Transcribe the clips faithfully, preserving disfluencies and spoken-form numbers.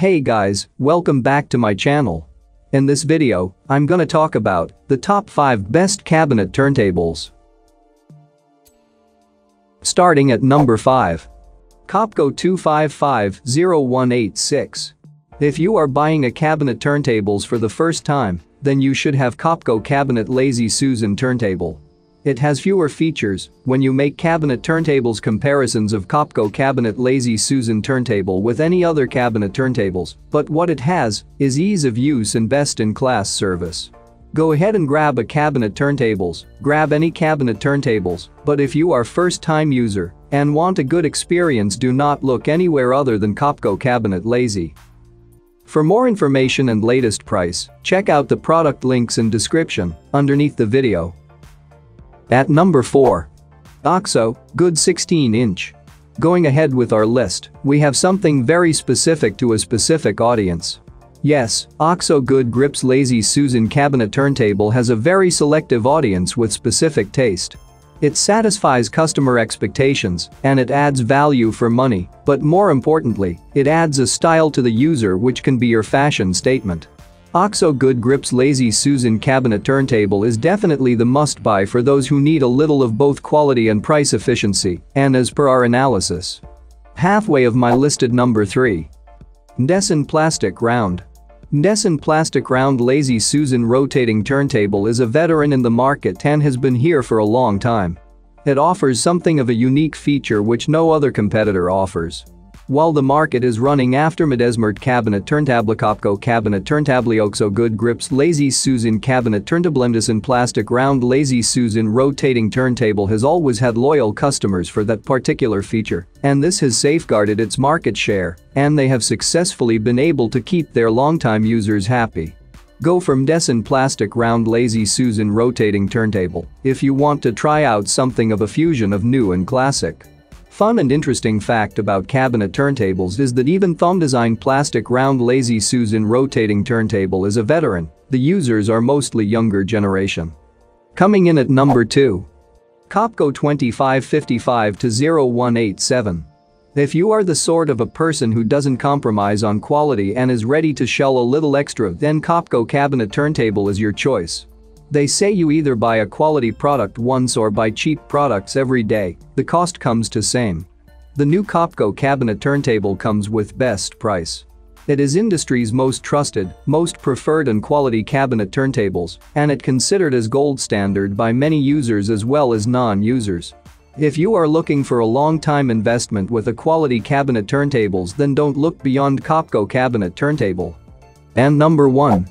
Hey guys, welcome back to my channel. In this video, I'm gonna talk about the top five best cabinet turntables. Starting at number five. Copco two five five zero one eight six. If you are buying a cabinet turntables for the first time, then you should have Copco Cabinet Lazy Susan Turntable. It has fewer features when you make cabinet turntables comparisons of Copco Cabinet Lazy Susan Turntable with any other cabinet turntables, but what it has is ease of use and best-in-class service. Go ahead and grab a cabinet turntables, grab any cabinet turntables, but if you are first-time user and want a good experience, do not look anywhere other than Copco Cabinet Lazy. For more information and latest price, check out the product links in description underneath the video. At number four. OXO, good sixteen inch. Going ahead with our list, we have something very specific to a specific audience. Yes, OXO Good Grips Lazy Susan Cabinet Turntable has a very selective audience with specific taste. It satisfies customer expectations and it adds value for money, but more importantly, it adds a style to the user which can be your fashion statement. OXO Good Grips Lazy Susan Cabinet Turntable is definitely the must-buy for those who need a little of both quality and price efficiency, and as per our analysis. Halfway of my listed number three. mDesign Plastic Round. mDesign Plastic Round Lazy Susan Rotating Turntable is a veteran in the market and has been here for a long time. It offers something of a unique feature which no other competitor offers. While the market is running after madesmart Cabinet Turntable, Copco Cabinet Turntable, OXO Good Grips Lazy Susan Cabinet Turntable, mDesign Plastic Round Lazy Susan Rotating Turntable has always had loyal customers for that particular feature, and this has safeguarded its market share, and they have successfully been able to keep their longtime users happy. Go for mDesign Plastic Round Lazy Susan Rotating Turntable if you want to try out something of a fusion of new and classic. Fun and interesting fact about cabinet turntables is that even mDesign Plastic Round Lazy Susan Rotating Turntable is a veteran, the users are mostly younger generation. Coming in at number two. Copco two five five five zero one eight seven. If you are the sort of a person who doesn't compromise on quality and is ready to shell a little extra, then Copco Cabinet Turntable is your choice. They say you either buy a quality product once or buy cheap products every day, the cost comes to same. The new Copco Cabinet Turntable comes with best price. It is industry's most trusted, most preferred and quality cabinet turntables, and it considered as gold standard by many users as well as non-users. If you are looking for a long-time investment with a quality cabinet turntables, then don't look beyond Copco Cabinet Turntable. And number one.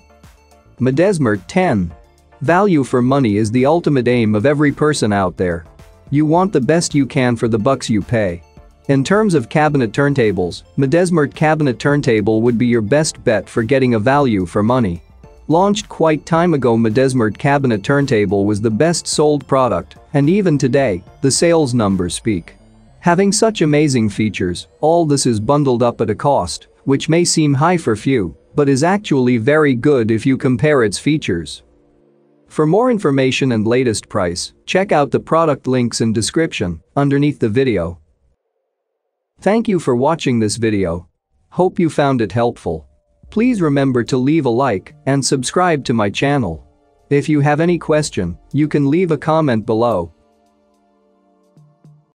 madesmart ten. Value for money is the ultimate aim of every person out there. You want the best you can for the bucks you pay. In terms of cabinet turntables, madesmart Cabinet Turntable would be your best bet for getting a value for money. Launched quite time ago, madesmart Cabinet Turntable was the best sold product, and even today, the sales numbers speak. Having such amazing features, all this is bundled up at a cost, which may seem high for few, but is actually very good if you compare its features. For more information and latest price, check out the product links in description underneath the video. Thank you for watching this video. Hope you found it helpful. Please remember to leave a like and subscribe to my channel. If you have any question, you can leave a comment below.